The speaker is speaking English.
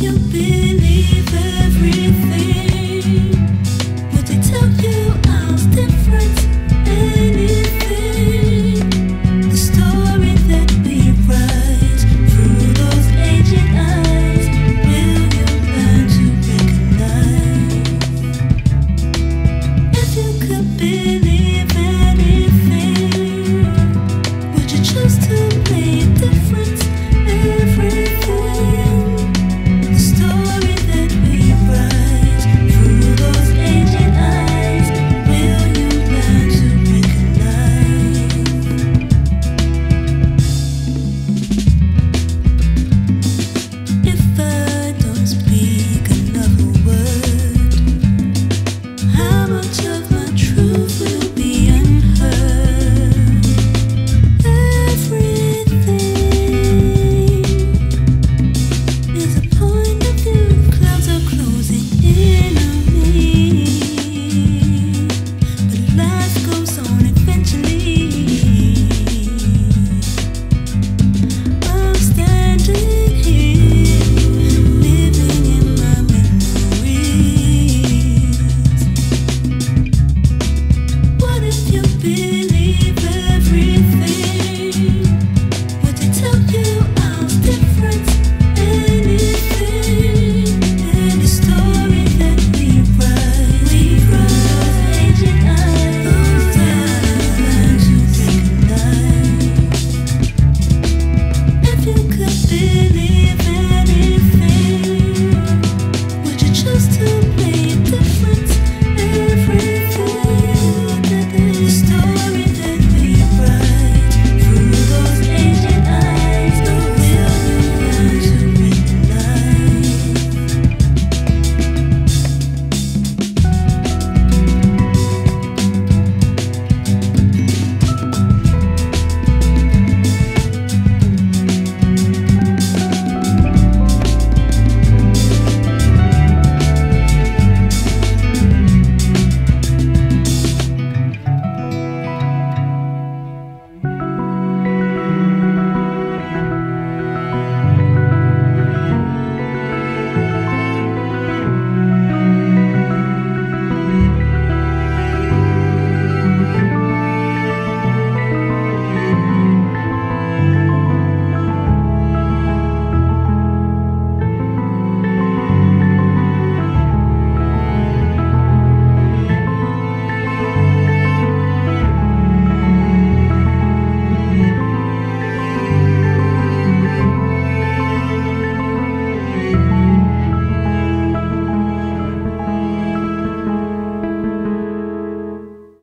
you believe everything.